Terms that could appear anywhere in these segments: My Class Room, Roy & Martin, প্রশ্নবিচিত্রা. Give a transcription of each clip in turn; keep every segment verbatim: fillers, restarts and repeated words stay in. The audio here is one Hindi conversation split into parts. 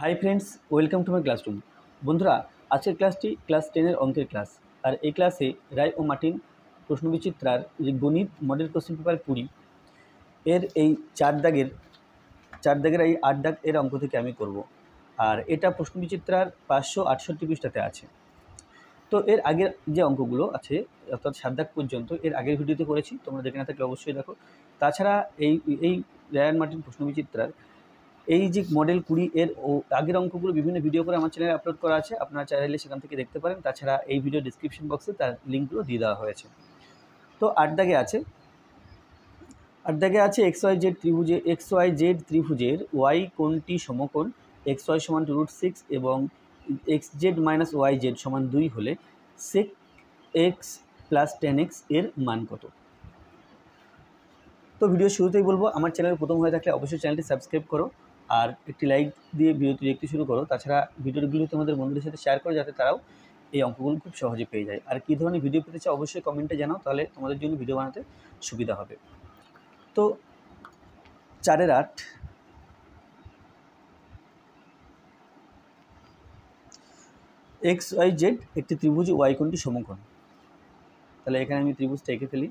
High friends welcome to my class room बंधुरा आज के क्लसटी क्लस टेनर अंकर क्लस और ये क्लैसे रॉय और मार्टिन प्रश्नविचित्रार गणित मडल क्वेश्चन पेपर बीस एर ये चार दागेर चार दागेर ये आठ दाग एर अंक थेके आमि करब और एटा प्रश्नविचित्रार पाँचशो अड़सठ पृष्ठाते आछे। तो एर आगे जो अंकगुलो आछे अर्थात सात दाग पर्यन्त एर आगे भिडियोते करेछि तोमरा देखे ना थाकले अवश्यई देखो। ताछाड़ा ये रॉय और मार्टिन प्रश्नविचित्रार এই যে মডেল কুড়ি এর আগের অঙ্কগুলো বিভিন্ন ভিডিও করে আমার চ্যানেলে আপলোড করা আছে, আপনারা চ্যানেলে সেখান থেকে দেখতে পারেন। তাছাড়া এই ভিডিও ডেসক্রিপশন বক্সে তার লিঙ্কগুলো দিয়ে দেওয়া হয়েছে। তো আট দাগে আছে আট দাগে আছে এক্স ওয়াই জেড ত্রিভুজে এক্স ওয়াই জেড ত্রিভুজের ওয়াই কোণটি সমকোণ এক্স ওয়াই সমান রুট সিক্স এবং X Z minus Y Z সমান দুই হলে sec X plus tan X এর মান কত? তো ভিডিও শুরুতেই বলবো আমার চ্যানেল প্রথম হয়ে থাকলে অবশ্যই চ্যানেলটি সাবস্ক্রাইব করো আর একটি লাইক দিয়ে ভিডিওটি দেখতে শুরু করো। তাছাড়া ভিডিওগুলো তোমাদের বন্ধুদের সাথে শেয়ার করো যাতে তারাও এই অঙ্কগুলো খুব সহজে পেয়ে যায়। আর কী ধরনের ভিডিও পেতে চাও অবশ্যই কমেন্টে জানাও, তাহলে তোমাদের জন্য ভিডিও বানাতে সুবিধা হবে। তো চারের আট এক্স ওয়াই জেড একটি ত্রিভুজ ওয়াই কোণটি সমকোণ, তাহলে এখানে আমি ত্রিভুজটা এঁকে ফেলি।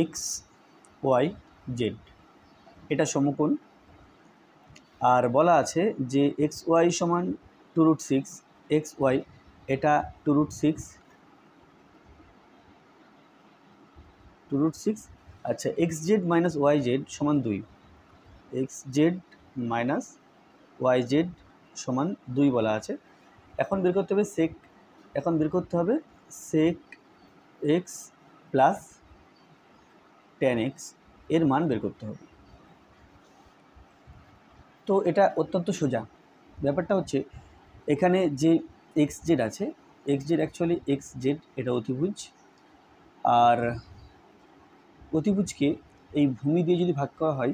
एक्स वाई जेड एटा समकोण और बला आछे जे एक्स वाई समान two root six X Y एटा two root six two root six अच्छा X Z minus Y Z समान दुई X Z minus Y Z समान दुई बला आछे। एखन बेर करते हबे सेक एखन बेर करते हबे sec X plus tan X एर मान बेर करते होबे। तो एटा अत्यंत सोजा ब्यापारटा होच्छे एखाने जे एक्स जेड आछे X Z actually X Z एटा अतिभुज और अतिभुजके एई भूमि दिये जोदि भाग करा हय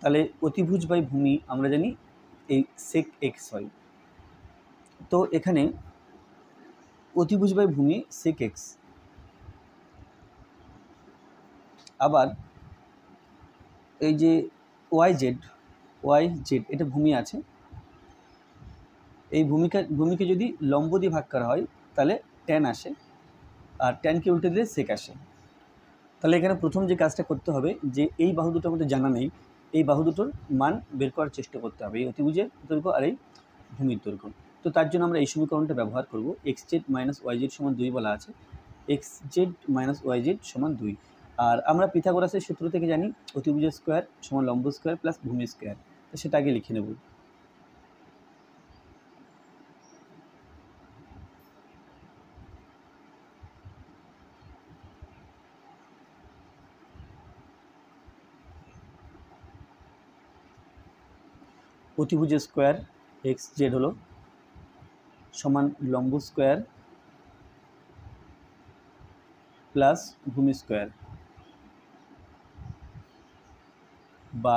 ताहले अतिभुज बाई भूमि आमरा जानि एई सेक एक्स हय। तो एखाने अतिभुज बाई भूमि सेक एक्स आबार এই যে ওয়াই জেড ওয়াই জেড এটা ভূমি আছে এই ভূমিকা ভূমিকে যদি লম্ব দিয়ে ভাগ করা হয় তাহলে ট্যান আসে আর ট্যানকে উল্টে দিলে সেক আসে। তাহলে এখানে প্রথম যে কাজটা করতে হবে যে এই বাহু দুটোর মধ্যে জানা নেই, এই বাহু দুটোর মান বের করার চেষ্টা করতে হবে, এই অতিভুজের দৈর্ঘ্য আর এই ভূমির দৈর্ঘ্য। তো তার জন্য আমরা এই সমীকরণটা ব্যবহার করব। X Z minus Y Z সমান দুই বলা আছে X Z minus Y Z সমান দুই আর আমরা পিথাগোরাসের সূত্র থেকে জানি অতিভুজ স্কোয়ার সমান লম্ব স্কোয়ার প্লাস ভূমি স্কোয়ার। তো সেটা আগে লিখে নেব। অতিভুজ স্কোয়ার এক্স জেড হলো সমান লম্ব স্কোয়ার প্লাস ভূমি স্কোয়ার বা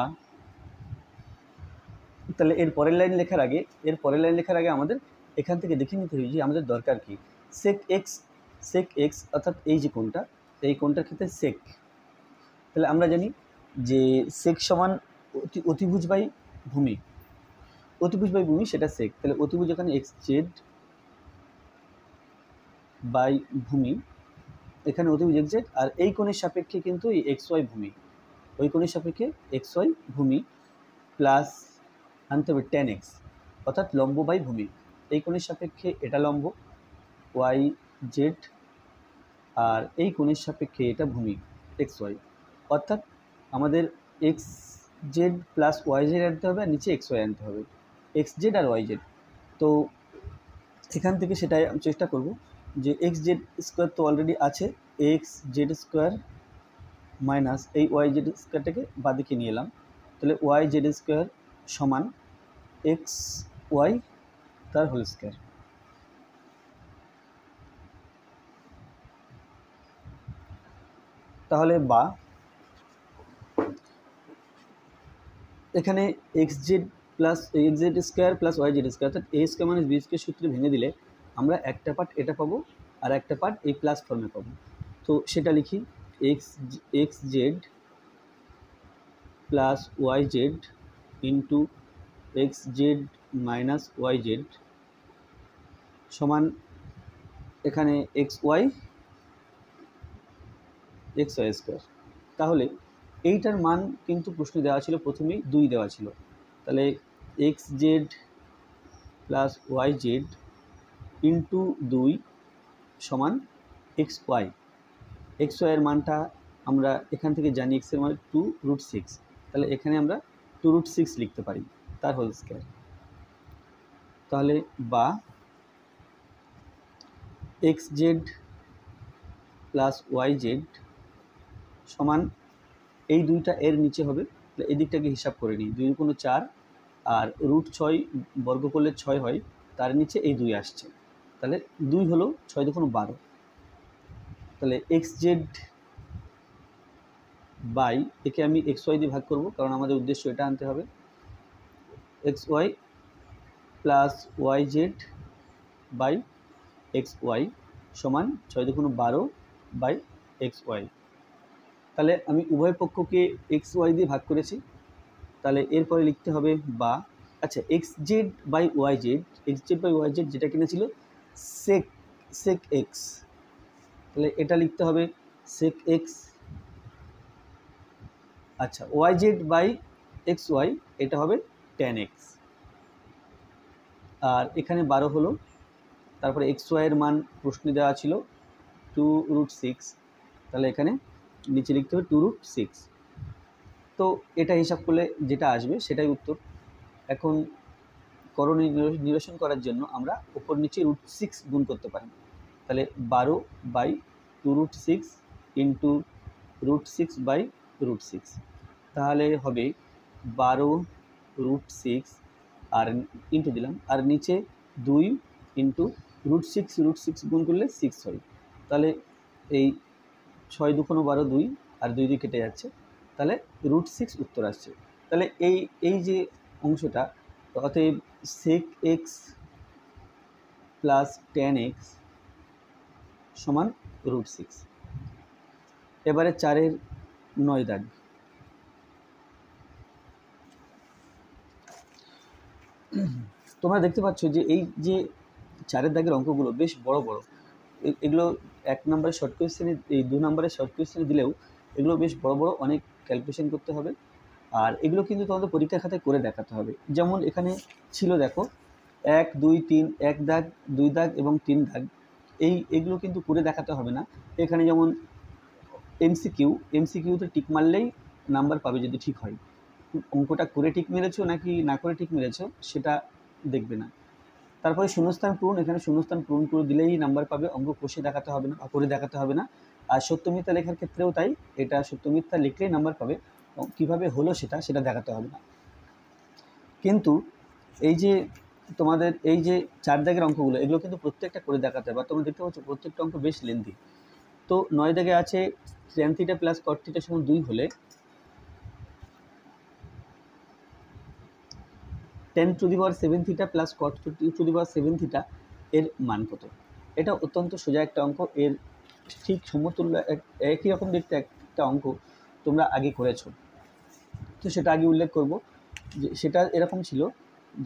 তাহলে এর পরের লাইন লেখার আগে এর পরের লাইন লেখার আগে আমাদের এখান থেকে দেখে নিতে হবে যে আমাদের দরকার কি সেক এক্স সেক এক্স অর্থাৎ এই যে কোণটা এই কোণটার ক্ষেত্রে সেক। তাহলে আমরা জানি যে সেক সমান অতি অতিভুজ বাই ভূমি অতিভুজ বাই ভূমি সেটা সেক। তাহলে অতিভুজ এখানে এক্স জেড বাই ভূমি এখানে অতিভুজ এক্স জেড আর এই কোণের সাপেক্ষে কিন্তু এই এক্স ওয়াই ভূমি ওই কোণের সাপেক্ষে এক্স ওয়াই ভূমি প্লাস আনতে হবে টেন এক্স অর্থাৎ লম্ব বাই ভূমি এই কোণের সাপেক্ষে এটা লম্ব ওয়াই জেড আর এই কোণের সাপেক্ষে এটা ভূমি এক্স ওয়াই অর্থাৎ আমাদের X Z plus Y Z আনতে হবে আর নিচে এক্স ওয়াই আনতে হবে এক্স জেড আর ওয়াই জেড। তো এখান থেকে সেটাই আমি চেষ্টা করব যে এক্স জেড স্কোয়ার তো অলরেডি আছে এক্স জেড স্কোয়ার माइनस এই ওয়াই জেড স্কোয়ারটাকে বাদিকে নিয়ে এলাম। তাহলে ওয়াই জেড স্কোয়ার সমান এক্স ওয়াই তার হোল স্কোয়ার। তাহলে বা এখানে X Z plus X Z square plus Y Z square অর্থাৎ A square minus B square সূত্রে ভেঙে দিলে আমরা একটা পার্ট এটা পাবো আর একটা পার্ট এই প্লাস ফর্মে পাবো। তো तो सेटा लिखी X X Z plus Y Z into X Z minus Y Z समान एखाने X Y X Y square. ताहले एइटार मान किन्तु प्रश्ने देवा छिलो प्रथमेई दुई देवा छिलो ताहले X Z plus Y Z into दुई समान एक्स वाई एक्स वाइएर मानटा आमरा एखान थेके जानी एक्सर मान टू रुट सिक्स ताहले एखाने आमरा टू रुट सिक्स लिखते पारी तार होल स्क्वायर ताहले बा X Z plus Y Z समान ये दुईटा एर नीचे हबे एदिकटा के हिसाब करे नी दुई कोनो चार और रूट छय वर्ग करले छय हय तार नीचे ये दुई आसछे ताहले दुई हलो छय दुगुण बारो ताहले एक्स जेड बाई एके आमी एक्स वाई दिए भाग करब कारण आमादेर उद्देश्य एटा आनते हबे X Y plus Y Z by X Y समान छय दुगुण बारो बाई एक्स वाई ताहले आमी उभय पक्ष के एक्स वाई दिए भाग करेছি ताहले एरপরে लिखते हबे बा अच्छा X Z by Y Z X Z by Y Z जेटा किना छिलो सेक सेक एक्स ताहले एटा लिखते हबे सेक एक्स अच्छा Y Z by X Y एटा हबे टैन एक्स और एखाने बारो हलो तारपरे एक्स वाइएर मान प्रश्ने देওয়া छिलो टू रुट सिक्स ताहले एखाने नीचे लिखते हो टू रुट सिक्स तो एटा हिसाब करले जेटा आसबे सेटाई उत्तर। एखन करणीय निरूपण करार जन्य आमरा उपर नीचे रुट सिक्स गुण करते पारी ताहले बारो by two root six into root six by root six ताहले हबे बारो रुट सिक्स और इंटू दिलाम और नीचे दुई into root six root six गुण कर ले सिक्स हय ताहले एई छय दुखोनो बारो दुई और दुई दुई केटे जाच्छे ताहले रुट सिक्स उत्तर आसछे ताहले एई एई जे अंशटा अतएव sec X plus tan X समान रुट सिक्स। एबारे चारेर नय दाग तोमरा देखते पाच्छो जे एई जे चारेर दागेर अंकगुलो बेश बड़ो बड़ो एगुलो एक नम्बर शर्ट क्वेश्चन दो नम्बर शर्ट क्वेश्चन दिले एगुलो बेश बड़ो बड़ो अनेक क्यालकुलेशन करते हैं और एगुलो किन्तु तोमादेर परीक्षार खाताय करे देखाते हबे जेमन एखाने छिलो देखो एक दुई तीन एक दाग दुई दाग एबं तीन दाग एई एगुलो किन्तु करे देखाते हबे ना एखाने जेमन एमसीकिउ एमसीकिउते टिक मारलेई नम्बर पाबे यदि ठीक हय अंकटा करे ठीक मेरेछो नाकि ना करे ठीक मेरेछो सेटा देखबे ना तारপরে शून्यस्थान पूरण एखाने शून्यस्थान पूरण कर दिलेई नम्बर पाबे अंक कषे देखाते हबे ना करे देखाते हबे ना आर सत्य मिथ्या लेखार क्षेत्रेओ ताई एटा सत्य मिथ्या लिखलेई नम्बर पाबे किभाबे हलो सेटा सेटा देखाते हबे ना किन्तु एई जे तोमादेर एई जे चार दागेर अंकगुलो एगुलो किन्तु प्रत्येकटा करे देखाते हबे तोमरा देखते पाচ্ছ प्रत्येकटा अंक बेश लेंथी तो नय दागे आछे tan theta plus cot theta समान दुई होले tan to the power seven theta plus cot to the power seven theta एर मान कत एटा अत्यंत सोजा एक अंक एर ठीक समतुल्य एक ही रकम देखते एक अंक तुम्हारा आगे करेছো तो सेटा आगे उल्लेख करब सेटा एरकम छिलो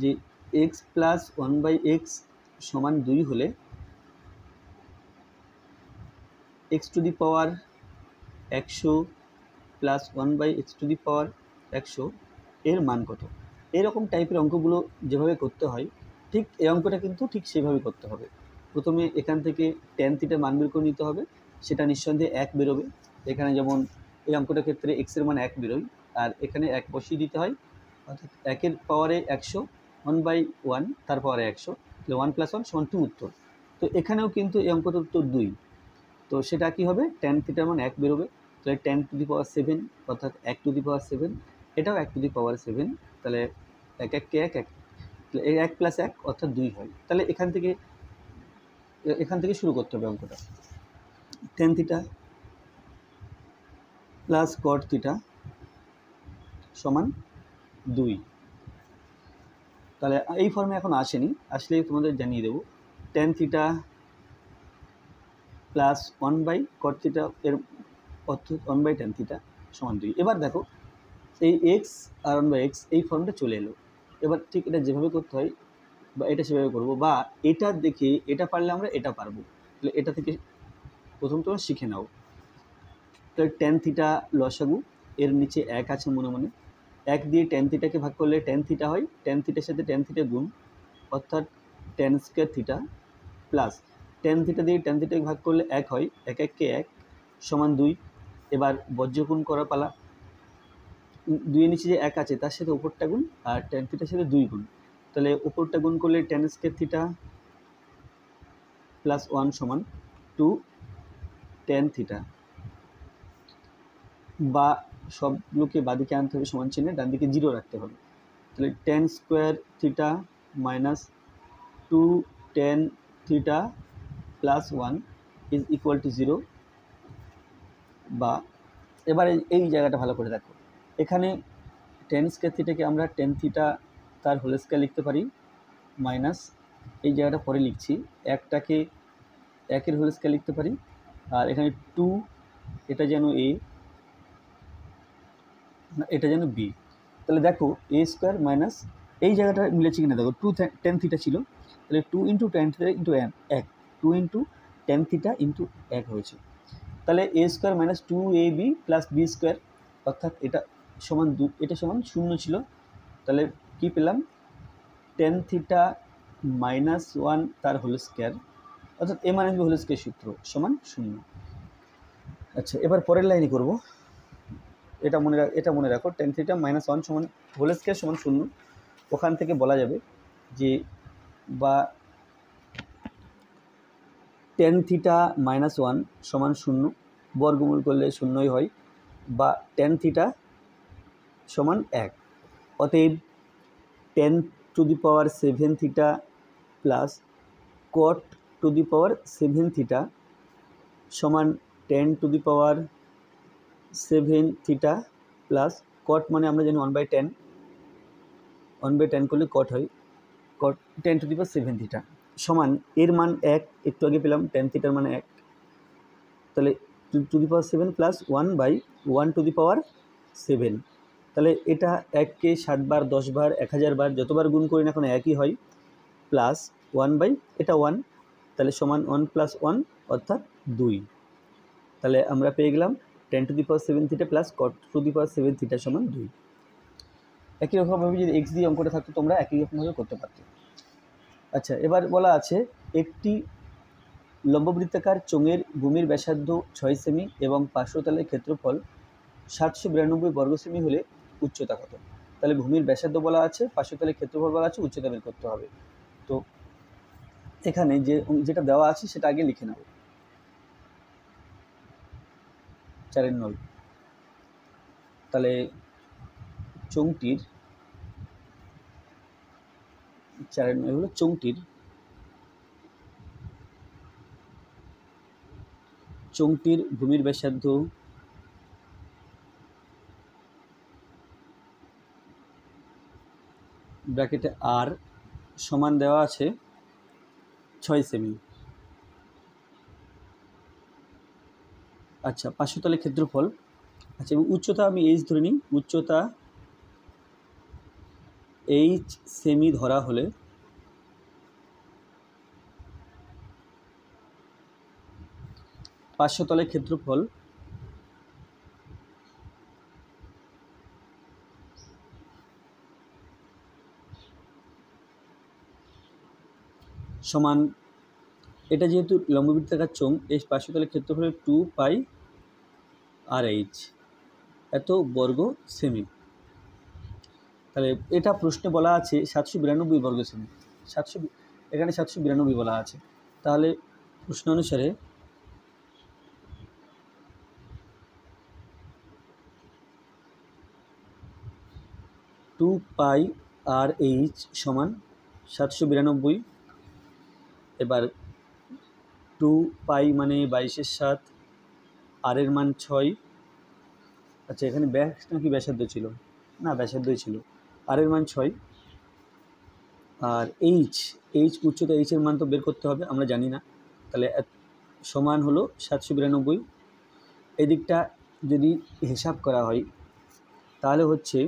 जे X plus one by X समान दुई होले एक्स टू दि पावर एकशो plus one by X to the power एकशो एर मान कत ए रकम टाइपर अंकगुलो जेभावे करते हैं ठीक ए अंकटा किन्तु ठीक सेभावे करते हबे प्रथमे एखान थेके tan थीटा मान बेर करे निते हबे सेटा निस्सन्देहे एक बेर होबे एखाने जेमन ए अंकटार क्षेत्रे एक्स एर मान एक बेर हय आर एखाने एक बसिए दिते हय अर्थात एकेर पावारे एकशो वन बाई वन तार पावारे एकशो ताहले वन प्लस वन समान टू उत्तर तो एखानेओ किन्तु ए अंकटार उत्तर दुई तो सेटा कि हबे tan थीटार मान एक बेर हबे ताहले tan to the power seven अर्थात एक टू दि पावार सेभेन एटाओ एक टू दि पावार सेभेन ताहले एक एक के एक एक प्लस एक अर्थात दुई है ताहले एखान थेके एखान थेके शुरू करते हबे अंकटा tan theta plus cot theta समान दुई ताहले एई फर्मे एखन आसेनि आसले तोमादेर जानिये देब tan theta plus one by cot theta एर अर्थ वन बाई टैन थीटा समान दुई। एबार देखो एक्स और वन बाई एक्स ये फर्मटा चले एलो। एबार ठीक ये जेभावे करते हैं ये सेभावे करब बा एटा देखे एटा पारले आमरा एटा पारबो। ताहले एटा थेके प्रथम तोमरा शिखे नाओ। तो टैन थीटा लसागु एर नीचे एक आछे मने मने एक दिए टैन थीटा के भाग करले टैन थीटा हय टैन थीटार साथे टैन थीटा गुण अर्थात tan square theta plus tan theta दिए टैन थीटा के भाग करले एक हय एक एक के एक समान दुई। एबार बज्रगुण करा पाला दुइये नीचे जो एक आछे तार साथे ऊपरटा गुण और टैन थीटार साथे दुई गुण ताहले ऊपरटा गुण करले tan square theta plus one समान टू टैन थीटा बा सबगुलोके बादिके आनते होबे समान चिन्हे डान दिके जिरो राखते होबे। ताहले tan square theta minus two tan theta plus one is equal to zero. बा एबारे एई जायगाटा भालो करे देखो एखाने टैन स्क्वायर थीटाके आमरा टैन थीटा तार होल स्क्वायर लिखते पारी माइनस एई जायगाटा परे लिखछि एकटाके एकेर होल स्क्वायर लिखते पारी आर एखाने टू एटा जेन ए ना एटा जानो बी। ताहले देखो ए स्क्वायर माइनस ए जगह मिलेছে কিনা দেখো टू टेन थीटा ছিল তাহলে two into tan theta into एन एक two into tan theta into एक হয়েছে। তাহলে A square minus two A B plus B square अर्थात এটা সমান দুই এটা সমান শূন্য ছিল। তাহলে কি পেলাম टेन थीटा माइनस वन তার হোল স্কয়ার অর্থাৎ a minus b whole square सूत्र समान शून्य। अच्छा এবার পরের লাইনে করব एटा मने एटा मने राखो टेन थीटा माइनस वन समान होल स्क्वायर समान शून्य। ओखान थेके बला जाबे जे बा टेन थीटा माइनस वन समान शून्य वर्गमूल करले शून्यई हय बा टेन थीटा समान एक। अतएव tan to the power seven theta plus cot to the power seven theta समान tan to the power seven theta plus cot माने आमरा जानी one by tan one by tan करले कट हय cot tan to the power seven theta समान एर मान एक एकटू आगे पेलाम टेन थीटार मान एक ताहले to the power seven plus one by one to the power seven. ताहले एटा एक के सात बार दस बार एक हज़ार बार जतबार गुण करी ना एखन एकई हय प्लस वन बाई एटा वन ताहले समान वन प्लस वन अर्थात दुई। ताहले आमरा पेये गेलाम tan to the power seven theta plus cot to the power seven theta समान दुई। एक ही रकमভাবে যদি एक्स দিয়ে অঙ্কটা থাকতো তোমরা একই রকমভাবে করতে পারতে। আচ্ছা এবার বলা আছে একটি লম্ববৃত্তাকার চোঙের ভূমির ব্যাসার্ধ ছয় সেমি এবং পার্শ্বতলের ক্ষেত্রফল সাতশো বিরানব্বই বর্গ সেমি হলে উচ্চতা কত। তাহলে ভূমির ব্যাসার্ধ বলা আছে পার্শ্বতলের ক্ষেত্রফল বলা আছে উচ্চতা বের করতে হবে। তো এখানে যে যেটা দেওয়া আছে সেটা আগে লিখে নাও चार नौ चौंगटर चार नौ हल चौंगटर चौंगटर भूमिर व्यासार्ध ब्रैकेटे आर समान देवा आछे छय सेमी। अच्छा पार्श्वतलेर क्षेत्रफल अच्छा उच्चता आमी एच धरे निई उच्चता एच सेमी धरा होले पार्श्वतलेर क्षेत्रफल समान एटा जेहेतु लम्बवृत्ताकार चोंग एई पार्श्वतलेर क्षेत्रफल टू पाई आर एच एत वर्ग सेमी। ताहले एटा प्रश्ने बला आछे सातशो बिरानब्बई वर्ग सेमी सातशो एखाने सातशो बिरानब्बई बला आछे। ताहले प्रश्न अनुसारे टू पाई आर एच समान सातशो बिरानब्बई एबार टू पाई माने बाईशेर साथ आर एर मान छय। अच्छा एखाने व्यास नाकि व्यासार्ध छिलो ना व्यासार्धई छिलो आर एर मान छय आर एच एच उच्चता एच एर मान तो बेर करते होबे आमरा जानि ना। ताहले समान हलो सातशो बिरानब्बे एदिकटा यदि हिसाब करा हय ताहले होच्छे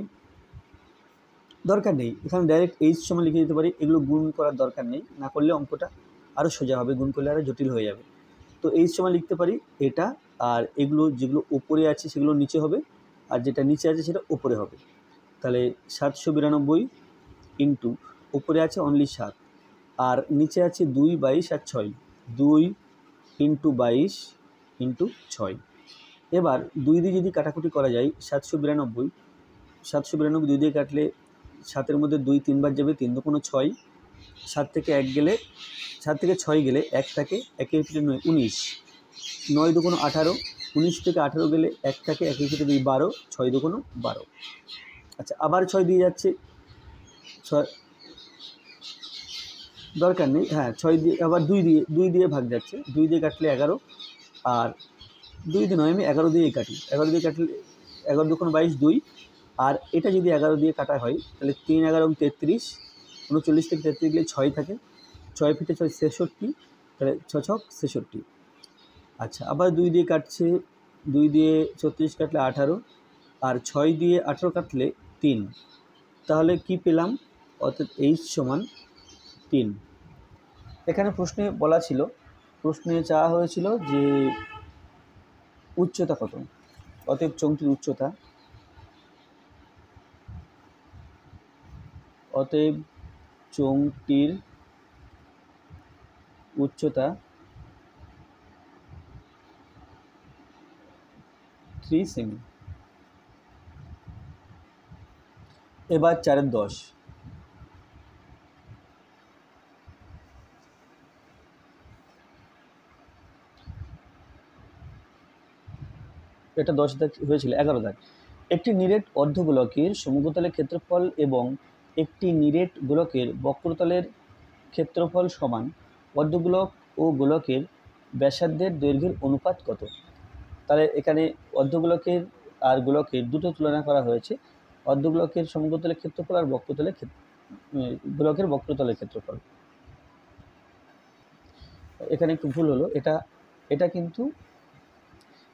दरकार नहीं एखाने डायरेक्ट एच समान लिखे दिते पारी एगुलो गुण करार दरकार नहीं ना करले अंकटा आरो सोजा हबे गुण करले आरो जटिल हये जाबे तो एच समान लिखते पारी एटा आर एगुलो जेगुलो उपरे आछे सेगुलो नीचे हबे आर जेटा नीचे आछे सेटा उपरे हबे ताहले सातशो बिरानब्बे इंटू उपरे आछे ओनलि सात और नीचे आछे दुई बाईश आर छय दुई इंटू बाईश इंटू छय एबार दुई दिए यदि काटाकुटी करा जाए सातशो बिरानब्बे सातशो बिरानब्बे दुई दिए काटले सातेर मध्य दुई तीन बार जाबे तीन दुगुण छय सात थेके एक गेले सात थेके छय गेले एक थाके एकेर फिटे नय उन्नीश नय दुगुण अठारो उन्नीश थेके अठारो गेले एक थाके एकेर फिटे दुई बारो छय दुगुण बारो अच्छा आबार छय दिए जाच्छे छय दरकार नहीं हाँ छय दिए आबार दुई दिए दुई दिए भाग जाच्छे दुई दिए काटले एगारो आर दुई दिन नये एगारो दिए काटी एगारो दिए काटले एगारो दुगुण बाईश दुई और ये जो एगारो दिए काटा है तेल तीन एगारो तेत्रिश ऊनचल्लिस तेत्रिश गए छय थे छय फिटे छय छेषट्टी छः छक छेषट्टी अच्छा आबार दुई दिए काटछे दुई दिए छत्रिश काटले अठारो और छय दिए अठारो काटले तीन ताहले कि पेलाम अर्थात एच समान तीन एखाने प्रश्ने बला छिलो प्रश्ने चाओया होयेछिलो जे उच्चता कत अतएव चंगटिर उच्चता अतएव चंगटिर उच्चता थ्री सेमी एबार चार दस এটা दस দাগ হয়েছিল এগারো দাগ একটি নিরেট অর্ধগোলকের সমগ্রতলের ক্ষেত্রফল এবং একটি নিরেট গোলকের বক্রতলের ক্ষেত্রফল সমান অর্ধগোলক ও গোলকের ব্যাসার্ধের দৈর্ঘ্যের অনুপাত কত তাহলে এখানে অর্ধগোলকের আর গোলকের দুটো তুলনা করা হয়েছে অর্ধগোলকের সমগ্রতলের ক্ষেত্রফল আর বক্রতলের গোলকের বক্রতলের ক্ষেত্রফল এখানে একটু ভুল হলো এটা এটা কিন্তু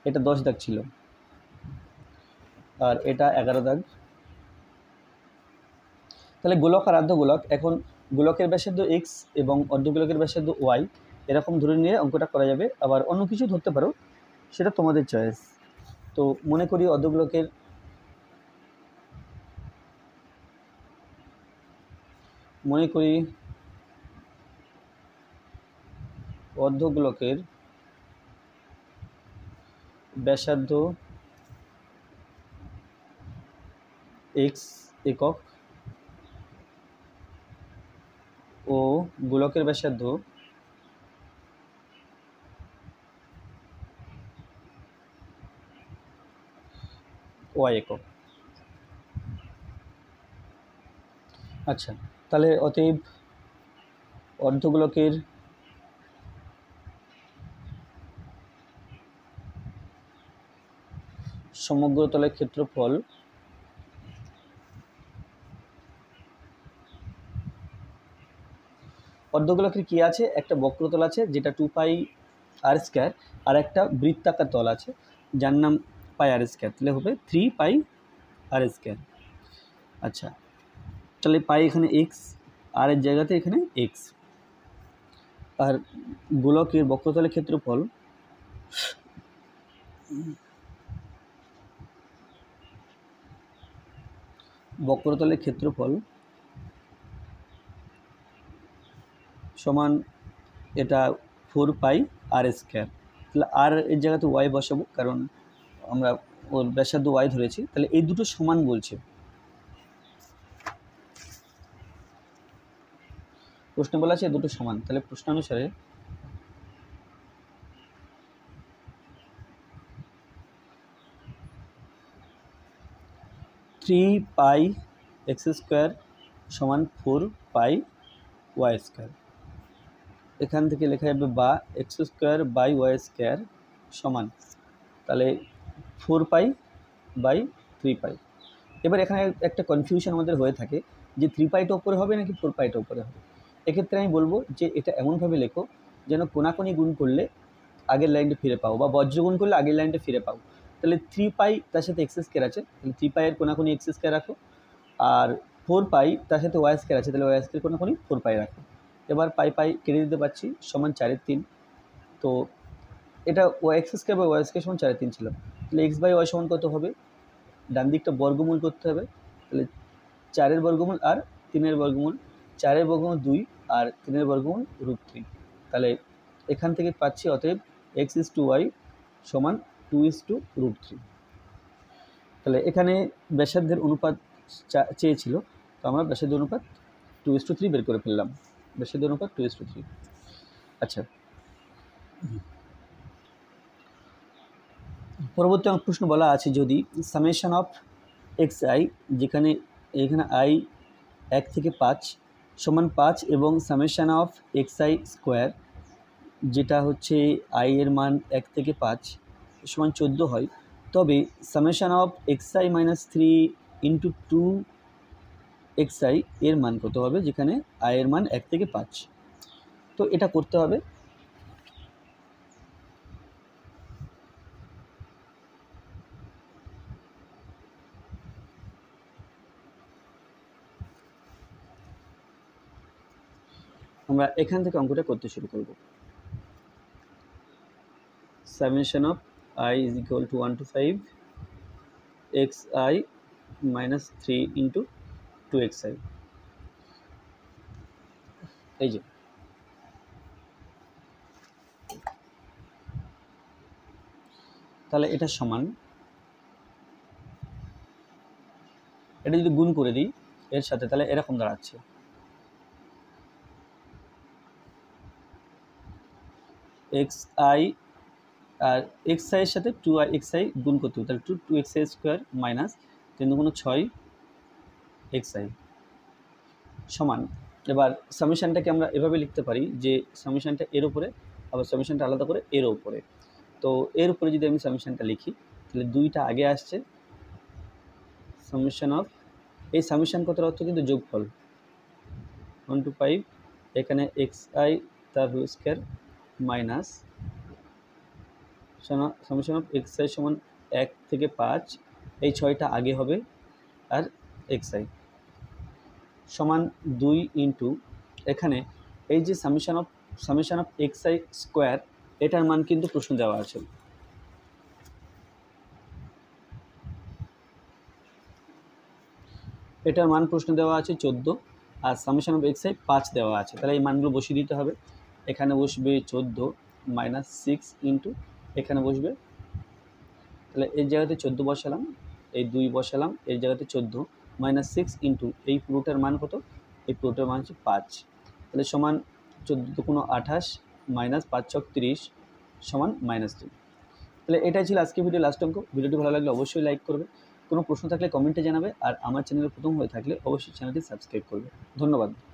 এটা दस দাগ ছিল আর এটা এগারো দাগ তাহলে গোলক আর অর্ধগোলক এখন গোলকের ব্যাসার্ধ x এবং অর্ধগোলকের ব্যাসার্ধ y এরকম ধরে নিয়ে অঙ্কটা করা যাবে আবার অন্য কিছু ধরতে পারো সেটা তোমাদের চয়েস তো মনে করি অর্ধগোলকের মনে করি অর্ধগোলকের व्यासार्ध एक्स एकक ओ गोलकेर व्यासार्ध वाई एकक अच्छा ताहले अतएव अर्धगोलकेर समग्र तलेर क्षेत्रफल अर्धगोलकेर कि आछे एकटा बक्रतल आछे जेटा टू पाई आर स्क्वायर और एकटा वृत्ताकार तल आछे जार नाम पाई आर स्क्वायर ताहले होबे थ्री पाई आर स्क्वायर अच्छा ताहले पाई एखाने एक्स आर एर जायगाते एखाने एक्स और गोलकेर बक्रतलेर क्षेत्रफल বক্রতলের ক্ষেত্রফল সমান এটা ফোর পাই আর স্কয়ার তাহলে আর এর জায়গাতে ওয়াই বসাবো কারণ আমরা ওর ব্যাসার্ধ ওয়াই ধরেছি তাহলে এই দুটো সমান বলছে প্রশ্নে বলা আছে এই দুটো সমান তাহলে প্রশ্ন অনুসারে थ्री पाई एक्स स्क्वायर समान फोर पाई वाई स्क्वायर एखान थेके लेखा जाबे बा X square by Y square समान ताहले four pi by three pi एबार एखाने एक कनफिউশন आमादेर होये थाके जे थ्री पाईटा उपरे होबे नाकि फोर पाईटा उपरे होबे एक्षेत्रे आमि बोलबो जे एटा एमन भावे लेखो जेन कोनाकोनि गुण करले আগের লাইনটা ফিরে পাও বা বজ্র গুণ করলে আগের লাইনটা ফিরে পাও। তাহলে থ্রি পাই তার সাথে এক্স স্কয়ার আছে, তাহলে থ্রি পাইয়ের কোনাকুনি এক্স স্কয়ার রাখো, আর ফোর পাই তার সাথে ওয়াই স্কয়ার আছে, তাহলে ওয়াই স্কয়ার কোনাকুনি ফোর পাই রাখো। এবার পাই পাই কেটে দিতে পারছি, সমান চারের তিন। তো এটা ওয়াই এক্স স্কয়ার বা ওয়াই স্কয়ার সমান চারের তিন ছিল, তাহলে এক্স বাই ওয়াই সমান কত হবে? ডান দিকটা বর্গমূল করতে হবে, তাহলে চারের বর্গমূল আর তিনের বর্গমূল, চারের বর্গমূল দুই আর তিনের বর্গমূল রুট থ্রি। তাহলে এখান থেকে পাচ্ছি অতএব এক্স ইস টু ওয়াই সমান টু ইস টু রুট থ্রি। তাহলে এখানে ব্যাসার্ধের অনুপাত চেয়েছিল, তো আমরা ব্যাসার্ধ অনুপাত টু ইস টু থ্রি বের করে ফেললাম, ব্যাসার্ধ অনুপাত টু ইস টু থ্রি। আচ্ছা, পরবর্তী প্রশ্ন বলা আছে যদি সামেশন অফ এক্স আই, যেখানে এখানে আই এক থেকে পাঁচ সমান পাঁচ, এবং summation of X I square যেটা হচ্ছে আই এর মান এক থেকে পাঁচ সমান চোদ্দো হয়, তবে summation of X I minus three into two X I এর মান কত হবে, যেখানে আই এর মান এক থেকে পাঁচ। তো এটা করতে হবে, আমরা এখান থেকে অঙ্কটা করতে শুরু করব। Summation of I is equal to one two five X I minus three into two X I. এই যে তাহলে এটা সমান, এটা যদি গুণ করে দিই এর সাথে তাহলে এরকম দাঁড়াচ্ছে, এক্স আই আর এক্স আইয়ের সাথে টু আই এক্স আই গুণ করতে হবে, তাহলে two two X I square minus তিন দুগুণ ছয় এক্স আই সমান। এবার সামেশনটাকে আমরা এভাবে লিখতে পারি যে সামেশনটা এর উপরে, আবার সামেশনটা আলাদা করে এর উপরে। তো এর উপরে যদি আমি সামেশনটা লিখি তাহলে দুইটা আগে আসছে, সামেশন অফ এই সামেশন কথার অর্থ কিন্তু যোগফল, ওয়ান টু ফাইভ এখানে এক্স আই তার whole square minus summation of X I সমান এক থেকে পাঁচ, এই ছয়টা আগে হবে আর এক্স আই সমান দুই ইন্টু এখানে এই যে summation of summation of X I square, এটার মান কিন্তু প্রশ্ন দেওয়া আছে। এটার মান প্রশ্ন দেওয়া আছে চোদ্দো, আর সামেশন অফ এক্স আই পাঁচ দেওয়া আছে, তাহলে এই মানগুলো বসিয়ে দিতে হবে। এখানে বসবে চোদ্দো মাইনাস সিক্স ইন্টু এখানে বসবে, তাহলে এর জায়গাতে চোদ্দো বসালাম, এই দুই বসালাম, এর জায়গাতে চোদ্দো মাইনাস সিক্স ইন্টু এই পুরোটার মান কত, এই পুরোটার মান হচ্ছে পাঁচ, তাহলে সমান চোদ্দো তো কোনো আঠাশ মাইনাস পাঁচ ছক তিরিশ সমান মাইনাস তিন। তাহলে এটাই ছিল আজকে ভিডিও লাস্ট অঙ্ক। ভিডিওটি ভালো লাগলে অবশ্যই লাইক করবে, কোনো প্রশ্ন থাকলে কমেন্টে জানাবে, আর আমার চ্যানেলে প্রথম হয়ে থাকলে অবশ্যই চ্যানেলটি সাবস্ক্রাইব করবে। ধন্যবাদ।